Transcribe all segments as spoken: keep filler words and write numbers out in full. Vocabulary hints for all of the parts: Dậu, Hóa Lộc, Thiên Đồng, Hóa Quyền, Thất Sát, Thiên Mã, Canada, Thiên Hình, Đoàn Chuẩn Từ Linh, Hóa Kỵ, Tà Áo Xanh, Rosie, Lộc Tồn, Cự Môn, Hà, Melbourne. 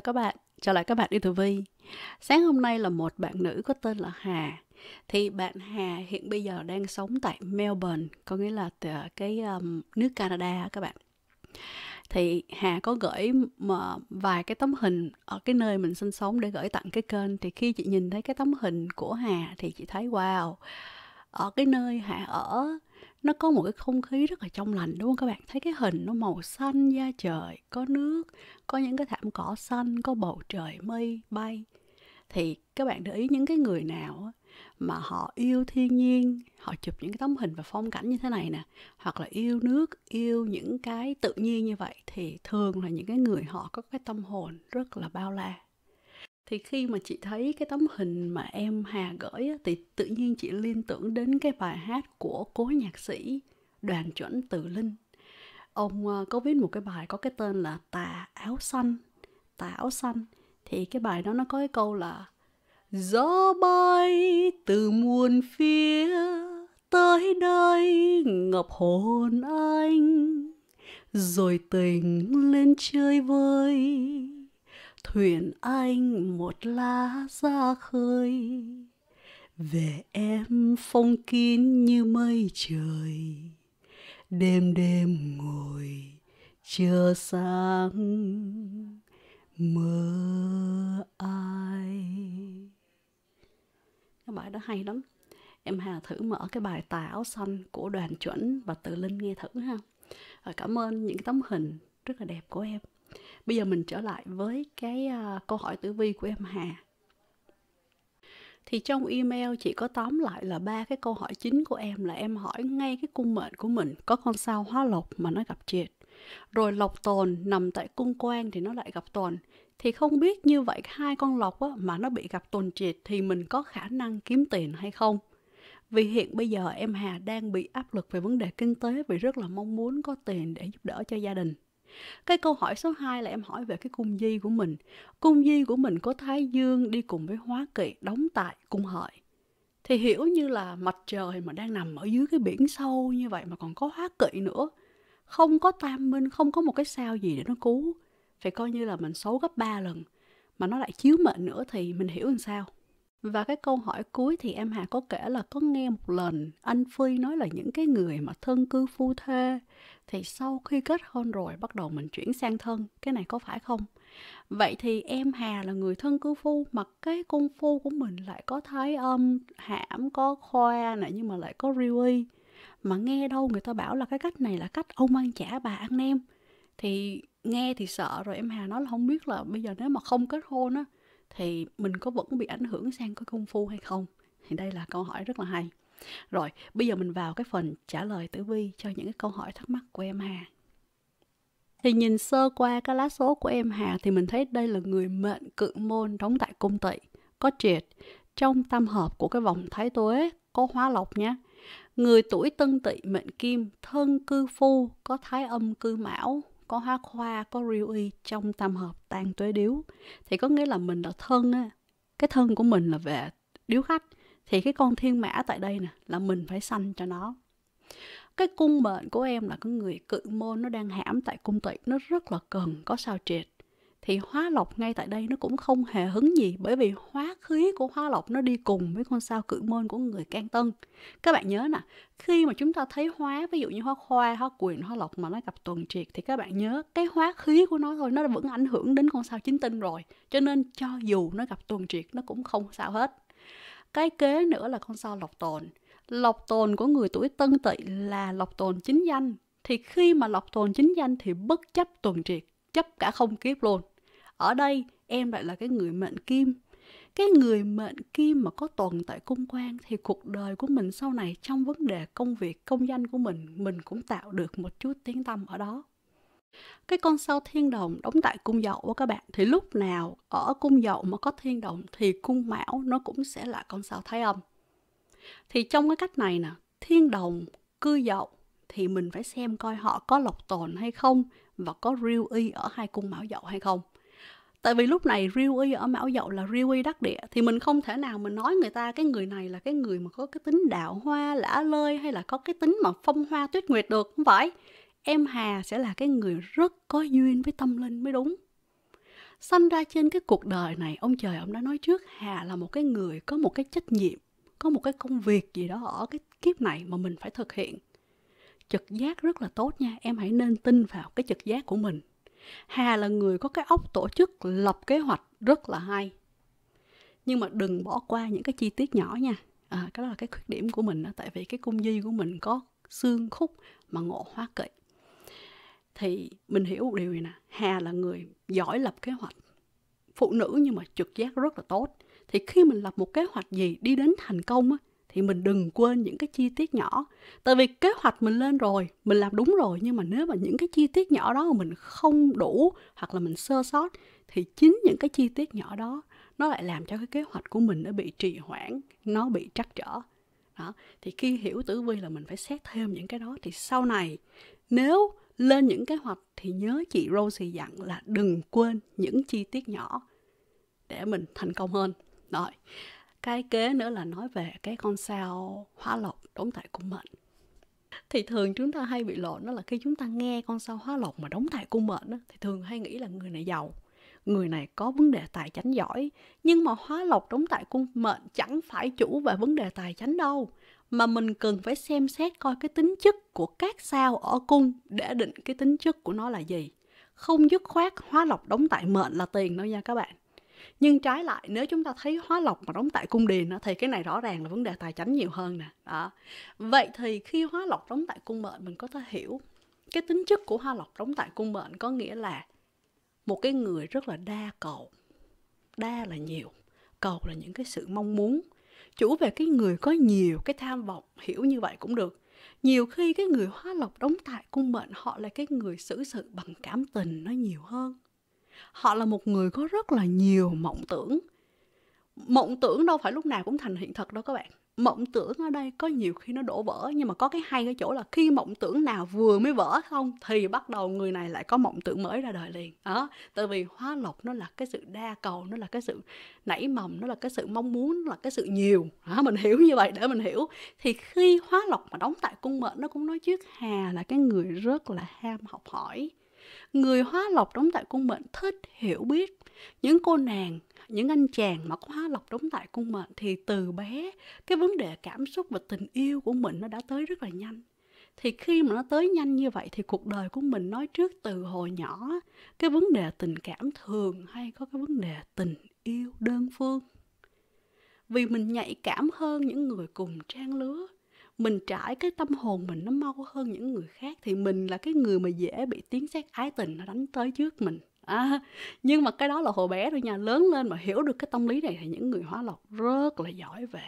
Chào các bạn, chào lại các bạn đi tử vi. Sáng hôm nay là một bạn nữ có tên là Hà. Thì bạn Hà hiện bây giờ đang sống tại Melbourne, có nghĩa là cái um, nước Canada các bạn. Thì Hà có gửi mà vài cái tấm hình ở cái nơi mình sinh sống để gửi tặng cái kênh. Thì khi chị nhìn thấy cái tấm hình của Hà thì chị thấy wow, ở cái nơi Hà ở nó có một cái không khí rất là trong lành, đúng không các bạn? Thấy cái hình nó màu xanh da trời, có nước, có những cái thảm cỏ xanh, có bầu trời mây bay. Thì các bạn để ý những cái người nào mà họ yêu thiên nhiên, họ chụp những cái tấm hình và phong cảnh như thế này nè, hoặc là yêu nước, yêu những cái tự nhiên như vậy, thì thường là những cái người họ có cái tâm hồn rất là bao la. Thì khi mà chị thấy cái tấm hình mà em Hà gửi á, thì tự nhiên chị liên tưởng đến cái bài hát của cố nhạc sĩ Đoàn Chuẩn Từ Linh. Ông có viết một cái bài có cái tên là Tà Áo Xanh. Tà Áo Xanh. Thì cái bài đó nó có cái câu là gió bay từ muôn phía tới đây ngập hồn anh, rồi tình lên chơi vơi thuyền anh một lá ra khơi. Về em phong kín như mây trời, đêm đêm ngồi chờ sáng mơ ai. Cái bài đó hay lắm. Em Hà thử mở cái bài Tà Áo Xanh của Đoàn Chuẩn và Từ Linh nghe thử ha. Rồi, cảm ơn những tấm hình rất là đẹp của em. Bây giờ mình trở lại với cái uh, câu hỏi tử vi của em Hà. Thì trong email chị có tóm lại là ba cái câu hỏi chính của em, là em hỏi ngay cái cung mệnh của mình có con sao Hóa Lộc mà nó gặp triệt, rồi Lộc Tồn nằm tại cung Quan thì nó lại gặp Tồn. Thì không biết như vậy hai con lộc á, mà nó bị gặp Tồn triệt thì mình có khả năng kiếm tiền hay không? Vì hiện bây giờ em Hà đang bị áp lực về vấn đề kinh tế, vì rất là mong muốn có tiền để giúp đỡ cho gia đình. Cái câu hỏi số hai là em hỏi về cái cung di của mình. Cung di của mình có Thái Dương đi cùng với Hóa Kỵ đóng tại cung Hợi. Thì hiểu như là mặt trời mà đang nằm ở dưới cái biển sâu như vậy mà còn có Hóa Kỵ nữa, không có tam minh, không có một cái sao gì để nó cứu, phải coi như là mình xấu gấp ba lần, mà nó lại chiếu mệnh nữa thì mình hiểu làm sao. Và cái câu hỏi cuối thì em Hà có kể là có nghe một lần anh Phi nói là những cái người mà thân cư phu thê thì sau khi kết hôn rồi bắt đầu mình chuyển sang thân, cái này có phải không? Vậy thì em Hà là người thân cư phu, mà cái cung phu của mình lại có Thái Âm, Hãm, có Khoa này, nhưng mà lại có Riwi. Mà nghe đâu người ta bảo là cái cách này là cách ông ăn chả bà ăn nem. Thì nghe thì sợ rồi, em Hà nói là không biết là bây giờ nếu mà không kết hôn á thì mình có vẫn bị ảnh hưởng sang cái cung phu hay không? Thì đây là câu hỏi rất là hay. Rồi, bây giờ mình vào cái phần trả lời tử vi cho những cái câu hỏi thắc mắc của em Hà. Thì nhìn sơ qua cái lá số của em Hà thì mình thấy đây là người mệnh Cự Môn đóng tại cung Tỵ, có triệt trong tam hợp của cái vòng Thái Tuế, có Hóa Lộc nhé. Người tuổi Tân Tỵ mệnh Kim, thân cư phu, có Thái Âm cư Mão, có Hóa Khoa, có Riwi trong tam hợp Tan Tuế Điếu. Thì có nghĩa là mình là thân á, cái thân của mình là về điếu khách, thì cái con thiên mã tại đây nè là mình phải sanh cho nó. Cái cung mệnh của em là cái người Cự Môn, nó đang hãm tại cung Tỵ, nó rất là cần có sao triệt. Thì Hóa Lộc ngay tại đây nó cũng không hề hứng gì, bởi vì hóa khí của Hóa Lộc nó đi cùng với con sao Cự Môn của người Can Tân. Các bạn nhớ nè, khi mà chúng ta thấy hóa, ví dụ như Hóa Khoa, Hóa Quyền, Hóa Lộc mà nó gặp tuần triệt, thì các bạn nhớ cái hóa khí của nó thôi, nó vẫn ảnh hưởng đến con sao Chính Tinh rồi. Cho nên cho dù nó gặp tuần triệt nó cũng không sao hết. Cái kế nữa là con sao Lộc Tồn. Lộc Tồn của người tuổi Tân Tỵ là Lộc Tồn chính danh. Thì khi mà Lộc Tồn chính danh thì bất chấp tuần triệt, chấp cả không kiếp luôn. Ở đây em lại là cái người mệnh Kim. Cái người mệnh Kim mà có Tồn tại cung Quan thì cuộc đời của mình sau này trong vấn đề công việc, công danh của mình, mình cũng tạo được một chút tiếng tăm ở đó. Cái con sao Thiên Đồng đóng tại cung Dậu của các bạn, thì lúc nào ở cung Dậu mà có Thiên Đồng thì cung Mão nó cũng sẽ là con sao Thái Âm. Thì trong cái cách này nè, Thiên Đồng cư Dậu thì mình phải xem coi họ có Lộc Tồn hay không, và có Riwi ở hai cung Mão Dậu hay không. Tại vì lúc này Riwi ở Mão Dậu là Riwi đắc địa, thì mình không thể nào mình nói người ta cái người này là cái người mà có cái tính đạo hoa lã lơi, hay là có cái tính mà phong hoa tuyết nguyệt được, không phải. Em Hà sẽ là cái người rất có duyên với tâm linh mới đúng. Sanh ra trên cái cuộc đời này, ông trời ông đã nói trước Hà là một cái người có một cái trách nhiệm, có một cái công việc gì đó ở cái kiếp này mà mình phải thực hiện. Trực giác rất là tốt nha, em hãy nên tin vào cái trực giác của mình. Hà là người có cái óc tổ chức, lập kế hoạch rất là hay. Nhưng mà đừng bỏ qua những cái chi tiết nhỏ nha. À, cái đó là cái khuyết điểm của mình đó, tại vì cái cung di của mình có xương khúc mà ngộ hóa kỵ. Thì mình hiểu một điều này nè, Hà là người giỏi lập kế hoạch, phụ nữ nhưng mà trực giác rất là tốt. Thì khi mình lập một kế hoạch gì đi đến thành công á, thì mình đừng quên những cái chi tiết nhỏ. Tại vì kế hoạch mình lên rồi, mình làm đúng rồi, nhưng mà nếu mà những cái chi tiết nhỏ đó mình không đủ hoặc là mình sơ sót, thì chính những cái chi tiết nhỏ đó nó lại làm cho cái kế hoạch của mình nó bị trì hoãn, nó bị trắc trở. Đó. Thì khi hiểu tử vi là mình phải xét thêm những cái đó. Thì sau này nếu lên những kế hoạch thì nhớ chị Rosie dặn là đừng quên những chi tiết nhỏ để mình thành công hơn. Rồi, cái kế nữa là nói về cái con sao Hóa Lộc đóng tại cung mệnh. Thì thường chúng ta hay bị lộn đó là khi chúng ta nghe con sao Hóa Lộc mà đóng tại cung mệnh đó, thì thường hay nghĩ là người này giàu, người này có vấn đề tài chánh giỏi. Nhưng mà Hóa Lộc đóng tại cung mệnh chẳng phải chủ về vấn đề tài chánh đâu, mà mình cần phải xem xét coi cái tính chất của các sao ở cung để định cái tính chất của nó là gì. Không dứt khoát Hóa Lộc đóng tại mệnh là tiền đâu nha các bạn. Nhưng trái lại nếu chúng ta thấy Hóa Lộc mà đóng tại cung điền thì cái này rõ ràng là vấn đề tài chánh nhiều hơn nè. Đó. Vậy thì khi Hóa Lộc đóng tại cung mệnh, mình có thể hiểu cái tính chất của Hóa Lộc đóng tại cung mệnh, có nghĩa là một cái người rất là đa cầu. Đa là nhiều, cầu là những cái sự mong muốn. Chủ về cái người có nhiều cái tham vọng, hiểu như vậy cũng được. Nhiều khi cái người Hóa Lộc đóng tại cung mệnh họ là cái người xử sự bằng cảm tình nó nhiều hơn. Họ là một người có rất là nhiều mộng tưởng. Mộng tưởng đâu phải lúc nào cũng thành hiện thực đâu các bạn. Mộng tưởng ở đây có nhiều khi nó đổ vỡ, nhưng mà có cái hay ở chỗ là khi mộng tưởng nào vừa mới vỡ không thì bắt đầu người này lại có mộng tưởng mới ra đời liền. Đó, tại vì Hóa Lộc nó là cái sự đa cầu, nó là cái sự nảy mầm, nó là cái sự mong muốn, nó là cái sự nhiều. Đó, mình hiểu như vậy để mình hiểu. Thì khi Hóa Lộc mà đóng tại cung mệnh, nó cũng nói trước Hà là cái người rất là ham học hỏi. Người Hóa Lộc đóng tại cung mệnh thích hiểu biết. Những cô nàng, những anh chàng mà có Hóa Lộc đóng tại cung mệnh thì từ bé cái vấn đề cảm xúc và tình yêu của mình nó đã tới rất là nhanh. Thì khi mà nó tới nhanh như vậy thì cuộc đời của mình nói trước từ hồi nhỏ, cái vấn đề tình cảm thường hay có cái vấn đề tình yêu đơn phương. Vì mình nhạy cảm hơn những người cùng trang lứa, mình trải cái tâm hồn mình nó mau hơn những người khác, thì mình là cái người mà dễ bị tiếng sét ái tình nó đánh tới trước mình. À, nhưng mà cái đó là hồi bé thôi nha, lớn lên mà hiểu được cái tâm lý này thì những người Hóa Lộc rất là giỏi về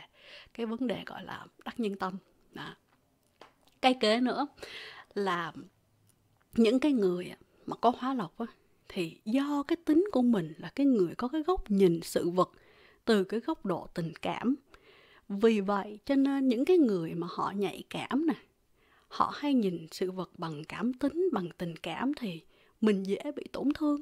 cái vấn đề gọi là đắc nhân tâm. À, cái kế nữa là những cái người mà có Hóa Lộc á, thì do cái tính của mình là cái người có cái góc nhìn sự vật từ cái góc độ tình cảm. Vì vậy cho nên những cái người mà họ nhạy cảm nè, họ hay nhìn sự vật bằng cảm tính, bằng tình cảm thì mình dễ bị tổn thương.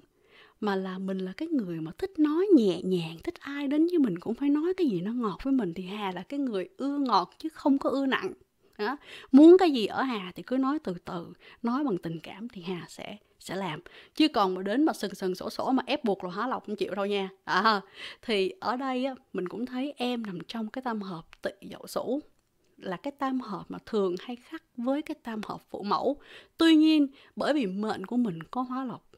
Mà là mình là cái người mà thích nói nhẹ nhàng, thích ai đến với mình cũng phải nói cái gì nó ngọt với mình. Thì Hà là cái người ưa ngọt chứ không có ưa nặng. Đó. Muốn cái gì ở Hà thì cứ nói từ từ, nói bằng tình cảm thì Hà sẽ sẽ làm. Chứ còn mà đến mà sừng sừng sổ sổ mà ép buộc là Hóa Lộc không chịu đâu nha. À, thì ở đây á, mình cũng thấy em nằm trong cái tam hợp Tỵ Dậu Sửu, là cái tam hợp mà thường hay khắc với cái tam hợp phụ mẫu. Tuy nhiên bởi vì mệnh của mình có Hóa Lộc,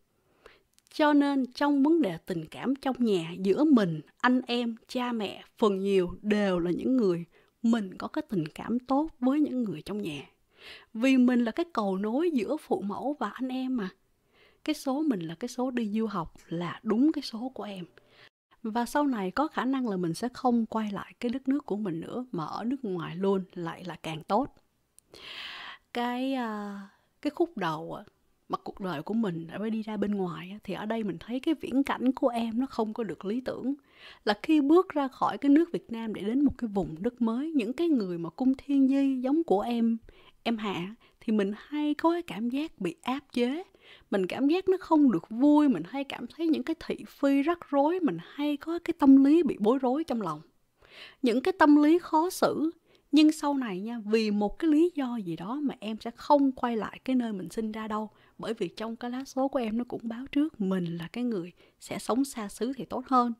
cho nên trong vấn đề tình cảm trong nhà giữa mình, anh em, cha mẹ phần nhiều đều là những người mình có cái tình cảm tốt với những người trong nhà. Vì mình là cái cầu nối giữa phụ mẫu và anh em mà. Cái số mình là cái số đi du học là đúng cái số của em. Và sau này có khả năng là mình sẽ không quay lại cái đất nước của mình nữa, mà ở nước ngoài luôn lại là càng tốt. Cái cái khúc đầu mà cuộc đời của mình đã phải đi ra bên ngoài, thì ở đây mình thấy cái viễn cảnh của em nó không có được lý tưởng. Là khi bước ra khỏi cái nước Việt Nam để đến một cái vùng đất mới, những cái người mà cung thiên di giống của em, em Hạ, thì mình hay có cái cảm giác bị áp chế. Mình cảm giác nó không được vui, mình hay cảm thấy những cái thị phi rắc rối, mình hay có cái tâm lý bị bối rối trong lòng. Những cái tâm lý khó xử. Nhưng sau này nha, vì một cái lý do gì đó mà em sẽ không quay lại cái nơi mình sinh ra đâu. bởi vì trong cái lá số của em nó cũng báo trước mình là cái người sẽ sống xa xứ thì tốt hơn.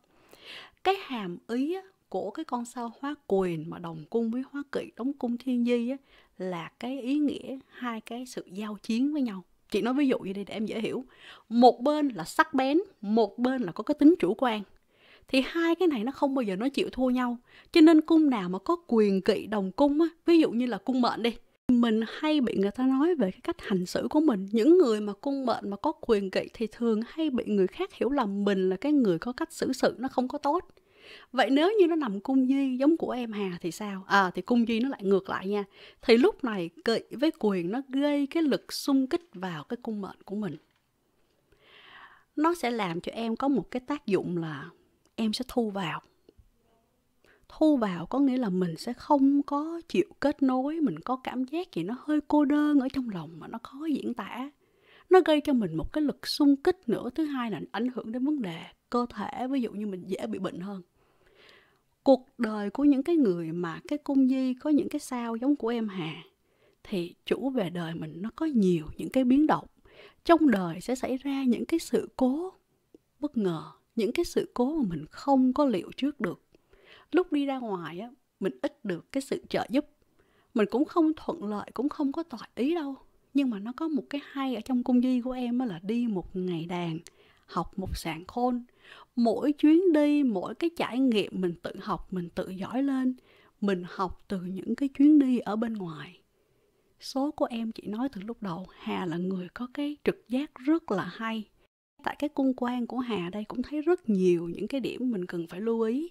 Cái hàm ý của cái con sao hóa quyền mà đồng cung với hóa kỵ đóng cung thiên di là cái ý nghĩa hai cái sự giao chiến với nhau. Chị nói ví dụ như đây để em dễ hiểu. Một bên là sắc bén, một bên là có cái tính chủ quan. Thì hai cái này nó không bao giờ nó chịu thua nhau. Cho nên cung nào mà có quyền kỵ đồng cung á, ví dụ như là cung mệnh đi, mình hay bị người ta nói về cái cách hành xử của mình. Những người mà cung mệnh mà có quyền kỵ thì thường hay bị người khác hiểu lầm mình là cái người có cách xử sự nó không có tốt. Vậy nếu như nó nằm cung duy giống của em Hà thì sao? À thì cung duy nó lại ngược lại nha. Thì lúc này kỵ với quyền nó gây cái lực xung kích vào cái cung mệnh của mình. Nó sẽ làm cho em có một cái tác dụng là em sẽ thu vào. Thu vào có nghĩa là mình sẽ không có chịu kết nối, mình có cảm giác gì nó hơi cô đơn ở trong lòng mà nó khó diễn tả. Nó gây cho mình một cái lực xung kích nữa. Thứ hai là ảnh hưởng đến vấn đề cơ thể, ví dụ như mình dễ bị bệnh hơn. Cuộc đời của những cái người mà cái cung di có những cái sao giống của em Hà thì chủ về đời mình nó có nhiều những cái biến động. Trong đời sẽ xảy ra những cái sự cố bất ngờ, những cái sự cố mà mình không có liệu trước được. Lúc đi ra ngoài á, mình ít được cái sự trợ giúp. Mình cũng không thuận lợi, cũng không có tọa ý đâu. Nhưng mà nó có một cái hay ở trong cung di của em là đi một ngày đàn, học một sàng khôn. Mỗi chuyến đi, mỗi cái trải nghiệm mình tự học, mình tự giỏi lên. Mình học từ những cái chuyến đi ở bên ngoài. Số của em chị nói từ lúc đầu, Hà là người có cái trực giác rất là hay. Tại cái cung quan của Hà đây cũng thấy rất nhiều những cái điểm mình cần phải lưu ý.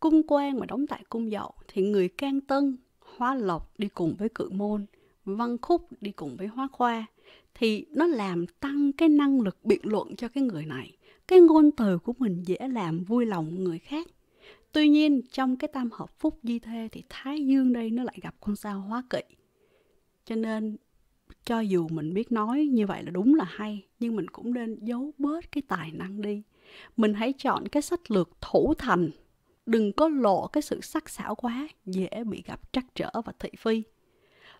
Cung quan mà đóng tại cung dậu thì người can tân, hóa lộc đi cùng với cự môn, văn khúc đi cùng với hóa khoa. Thì nó làm tăng cái năng lực biện luận cho cái người này. Cái ngôn từ của mình dễ làm vui lòng người khác. Tuy nhiên trong cái tam hợp phúc di thê thì Thái Dương đây nó lại gặp con sao hóa kỵ. Cho nên cho dù mình biết nói như vậy là đúng là hay, nhưng mình cũng nên giấu bớt cái tài năng đi. Mình hãy chọn cái sách lược thủ thành. Đừng có lộ cái sự sắc sảo quá, dễ bị gặp trắc trở và thị phi.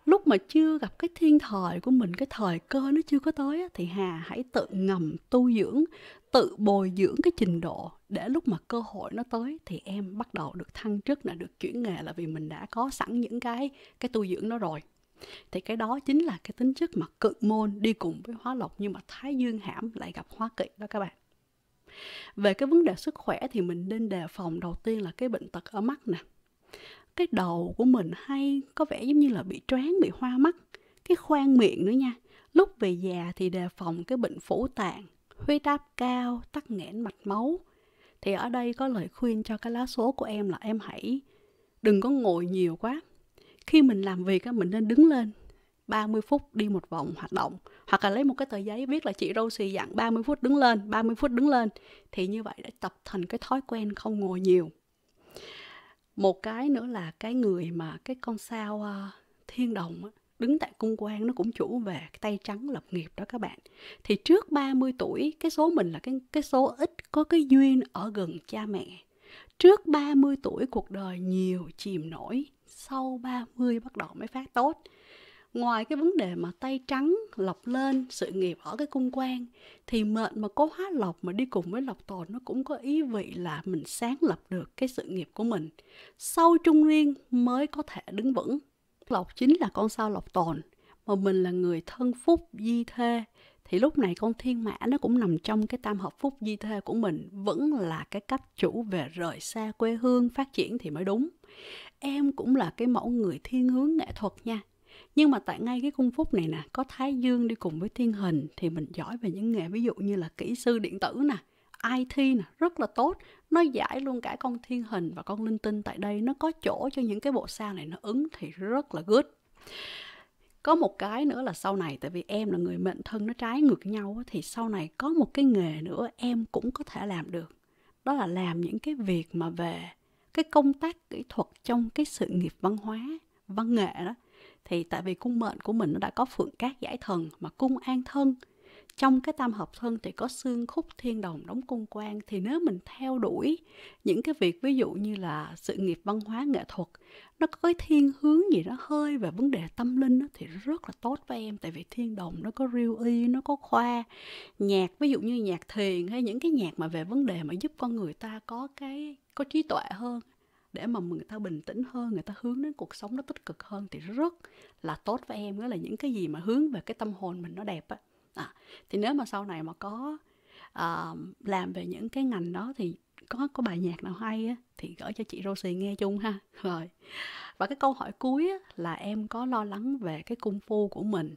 Lúc mà chưa gặp cái thiên thời của mình, cái thời cơ nó chưa có tới, thì Hà hãy tự ngầm tu dưỡng, tự bồi dưỡng cái trình độ để lúc mà cơ hội nó tới thì em bắt đầu được thăng chức, là được chuyển nghề, là vì mình đã có sẵn những cái cái tu dưỡng đó rồi. Thì cái đó chính là cái tính chất mà cự môn đi cùng với hóa lộc, nhưng mà Thái Dương hãm lại gặp hóa kỵ đó các bạn. Về cái vấn đề sức khỏe thì mình nên đề phòng đầu tiên là cái bệnh tật ở mắt nè. Cái đầu của mình hay có vẻ giống như là bị choáng, bị hoa mắt. Cái khoang miệng nữa nha. Lúc về già thì đề phòng cái bệnh phủ tạng, huyết áp cao, tắc nghẽn mạch máu. Thì ở đây có lời khuyên cho cái lá số của em là em hãy đừng có ngồi nhiều quá. Khi mình làm việc mình nên đứng lên ba mươi phút đi một vòng hoạt động. Hoặc là lấy một cái tờ giấy viết là chị Rosie dặn ba mươi phút đứng lên, ba mươi phút đứng lên. Thì như vậy để tập thành cái thói quen không ngồi nhiều. Một cái nữa là cái người mà cái con sao uh, thiên đồng á, đứng tại cung quan nó cũng chủ về cái tay trắng lập nghiệp đó các bạn. Thì trước ba mươi tuổi, cái số mình là cái, cái số ít có cái duyên ở gần cha mẹ. Trước ba mươi tuổi cuộc đời nhiều chìm nổi, sau ba mươi bắt đầu mới phát tốt. Ngoài cái vấn đề mà tay trắng lọc lên sự nghiệp ở cái cung quan, thì mệnh mà có hóa lộc mà đi cùng với lộc tồn nó cũng có ý vị là mình sáng lập được cái sự nghiệp của mình. Sau trung niên mới có thể đứng vững. Lộc chính là con sao lộc tồn, mà mình là người thân phúc di thê. Thì lúc này con thiên mã nó cũng nằm trong cái tam hợp phúc di thê của mình. Vẫn là cái cách chủ về rời xa quê hương phát triển thì mới đúng. Em cũng là cái mẫu người thiên hướng nghệ thuật nha. Nhưng mà tại ngay cái cung phúc này nè, có Thái Dương đi cùng với thiên hình thì mình giỏi về những nghề ví dụ như là kỹ sư điện tử nè, i tê nè, rất là tốt. Nó giải luôn cả con thiên hình và con linh tinh tại đây, nó có chỗ cho những cái bộ sao này nó ứng thì rất là good. Có một cái nữa là sau này, tại vì em là người mệnh thân nó trái ngược nhau, thì sau này có một cái nghề nữa em cũng có thể làm được. Đó là làm những cái việc mà về cái công tác kỹ thuật trong cái sự nghiệp văn hóa, văn nghệ đó. Thì tại vì cung mệnh của mình nó đã có phượng cát giải thần mà cung an thân, trong cái tam hợp thân thì có xương khúc thiên đồng đóng cung quan. Thì nếu mình theo đuổi những cái việc ví dụ như là sự nghiệp văn hóa nghệ thuật, nó có cái thiên hướng gì đó hơi về vấn đề tâm linh đó, thì rất là tốt với em. Tại vì thiên đồng nó có riêu y, nó có khoa nhạc, ví dụ như nhạc thiền hay những cái nhạc mà về vấn đề mà giúp con người ta có cái có trí tuệ hơn, để mà người ta bình tĩnh hơn, người ta hướng đến cuộc sống nó tích cực hơn, thì rất là tốt với em. Đó là những cái gì mà hướng về cái tâm hồn mình nó đẹp á. À, thì nếu mà sau này mà có uh, làm về những cái ngành đó thì có có bài nhạc nào hay á, thì gửi cho chị Rosie nghe chung ha. Rồi. Và cái câu hỏi cuối á, là em có lo lắng về cái cung phu của mình.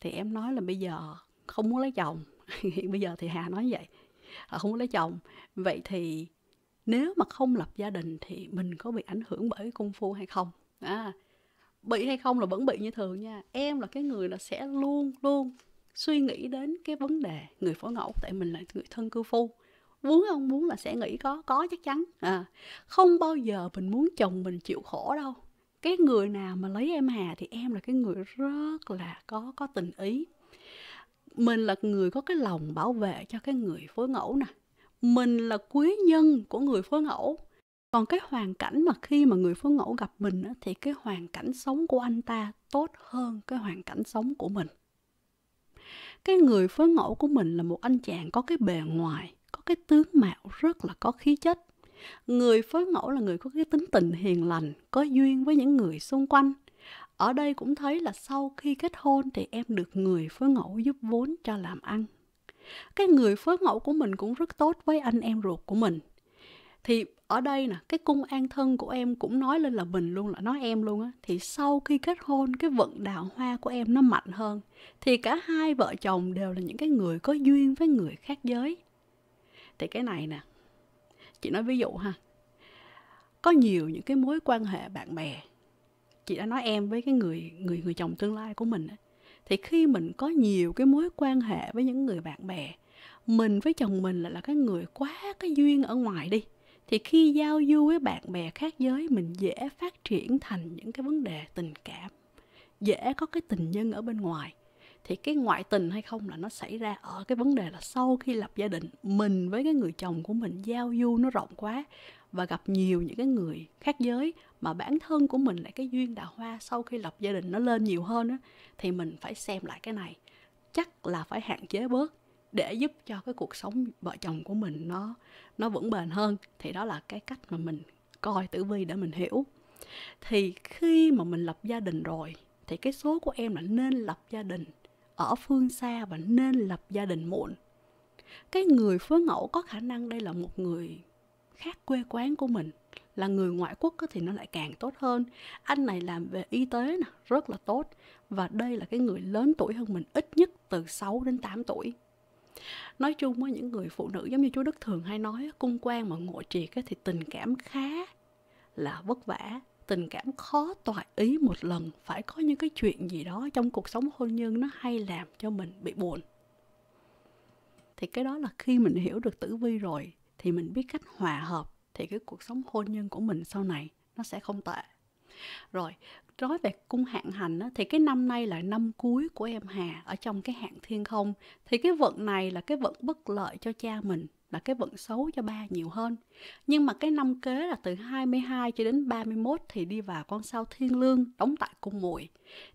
Thì em nói là bây giờ không muốn lấy chồng. Bây giờ thì Hà nói vậy, à, không muốn lấy chồng. Vậy thì nếu mà không lập gia đình thì mình có bị ảnh hưởng bởi cung phu hay không? À, bị hay không là vẫn bị như thường nha. Em là cái người là sẽ luôn luôn suy nghĩ đến cái vấn đề người phối ngẫu, tại mình là người thân cư phu, muốn không muốn là sẽ nghĩ có, có chắc chắn. À, không bao giờ mình muốn chồng mình chịu khổ đâu. Cái người nào mà lấy em Hà thì em là cái người rất là có, có tình ý. Mình là người có cái lòng bảo vệ cho cái người phối ngẫu nè. Mình là quý nhân của người phối ngẫu. Còn cái hoàn cảnh mà khi mà người phối ngẫu gặp mình á, thì cái hoàn cảnh sống của anh ta tốt hơn cái hoàn cảnh sống của mình. Cái người phối ngẫu của mình là một anh chàng có cái bề ngoài, có cái tướng mạo rất là có khí chất. Người phối ngẫu là người có cái tính tình hiền lành, có duyên với những người xung quanh. Ở đây cũng thấy là sau khi kết hôn thì em được người phối ngẫu giúp vốn cho làm ăn. Cái người phối ngẫu của mình cũng rất tốt với anh em ruột của mình. Thì ở đây nè, cái cung an thân của em cũng nói lên là mình luôn, là nói em luôn á. Thì sau khi kết hôn, cái vận đào hoa của em nó mạnh hơn. Thì cả hai vợ chồng đều là những cái người có duyên với người khác giới. Thì cái này nè, chị nói ví dụ ha. Có nhiều những cái mối quan hệ bạn bè. Chị đã nói em với cái người người người chồng tương lai của mình á. Thì khi mình có nhiều cái mối quan hệ với những người bạn bè, mình với chồng mình là, là cái người quá cái duyên ở ngoài đi. Thì khi giao du với bạn bè khác giới, mình dễ phát triển thành những cái vấn đề tình cảm, dễ có cái tình nhân ở bên ngoài. Thì cái ngoại tình hay không là nó xảy ra ở cái vấn đề là sau khi lập gia đình, mình với cái người chồng của mình giao du nó rộng quá và gặp nhiều những cái người khác giới, mà bản thân của mình lại cái duyên đào hoa sau khi lập gia đình nó lên nhiều hơn á, thì mình phải xem lại cái này, chắc là phải hạn chế bớt để giúp cho cái cuộc sống vợ chồng của mình nó nó vững bền hơn. Thì đó là cái cách mà mình coi tử vi để mình hiểu. Thì khi mà mình lập gia đình rồi thì cái số của em là nên lập gia đình ở phương xa và nên lập gia đình muộn. Cái người phối ngẫu có khả năng đây là một người khác quê quán của mình, là người ngoại quốc thì nó lại càng tốt hơn. Anh này làm về y tế nè, rất là tốt. Và đây là cái người lớn tuổi hơn mình ít nhất từ sáu đến tám tuổi. Nói chung với những người phụ nữ giống như chú Đức thường hay nói, cung quan mà ngộ triệt thì tình cảm khá là vất vả, tình cảm khó toại ý một lần. Phải có những cái chuyện gì đó trong cuộc sống hôn nhân nó hay làm cho mình bị buồn. Thì cái đó là khi mình hiểu được tử vi rồi thì mình biết cách hòa hợp, thì cái cuộc sống hôn nhân của mình sau này nó sẽ không tệ. Rồi, nói về cung hạn hành á, thì cái năm nay là năm cuối của em Hà ở trong cái hạn thiên không. Thì cái vận này là cái vận bất lợi cho cha mình, là cái vận xấu cho ba nhiều hơn. Nhưng mà cái năm kế là từ hai mươi hai cho đến ba mươi mốt thì đi vào con sao thiên lương đóng tại cung mùi.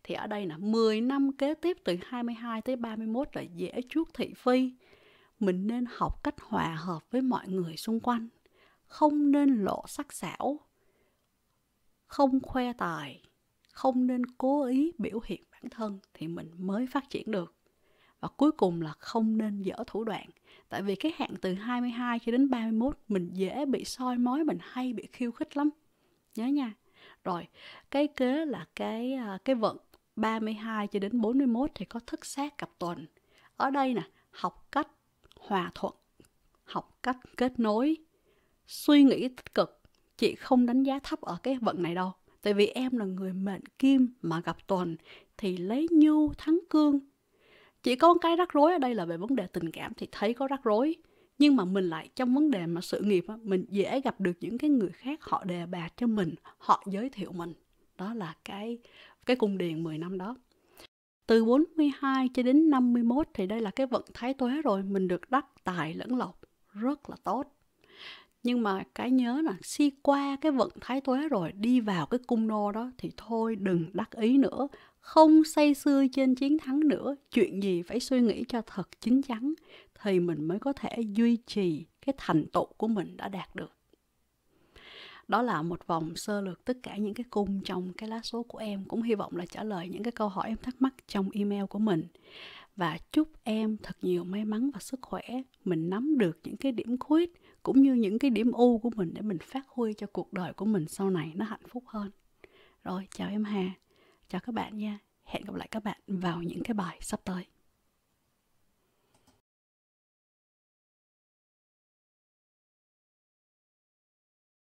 Thì ở đây là mười năm kế tiếp từ hai mươi hai tới ba mươi mốt là dễ chuốc thị phi. Mình nên học cách hòa hợp với mọi người xung quanh, không nên lộ sắc sảo, không khoe tài, không nên cố ý biểu hiện bản thân thì mình mới phát triển được. Và cuối cùng là không nên dở thủ đoạn. Tại vì cái hạn từ hai mươi hai cho đến ba mươi mốt mình dễ bị soi mói, mình hay bị khiêu khích lắm. Nhớ nha. Rồi, cái kế là cái cái vận ba mươi hai cho đến bốn mươi mốt thì có thất sát cặp tuần. Ở đây nè, học cách hòa thuận, học cách kết nối, suy nghĩ tích cực. Chị không đánh giá thấp ở cái vận này đâu. Tại vì em là người mệnh kim mà gặp tuần thì lấy nhu thắng cương. Chỉ có cái rắc rối ở đây là về vấn đề tình cảm thì thấy có rắc rối. Nhưng mà mình lại trong vấn đề mà sự nghiệp, mình dễ gặp được những cái người khác họ đề bạt cho mình, họ giới thiệu mình. Đó là cái, cái cung điền mười năm đó. Từ bốn mươi hai cho đến năm mươi mốt thì đây là cái vận thái tuế rồi, mình được đắc tài lẫn lộc, rất là tốt. Nhưng mà cái nhớ là si qua cái vận thái tuế rồi đi vào cái cung nô đó thì thôi đừng đắc ý nữa, không say sưa trên chiến thắng nữa, chuyện gì phải suy nghĩ cho thật chín chắn thì mình mới có thể duy trì cái thành tựu của mình đã đạt được. Đó là một vòng sơ lược tất cả những cái cung trong cái lá số của em. Cũng hy vọng là trả lời những cái câu hỏi em thắc mắc trong email của mình. Và chúc em thật nhiều may mắn và sức khỏe. Mình nắm được những cái điểm khuyết cũng như những cái điểm ưu của mình để mình phát huy cho cuộc đời của mình sau này nó hạnh phúc hơn. Rồi, chào em Hà. Chào các bạn nha. Hẹn gặp lại các bạn vào những cái bài sắp tới.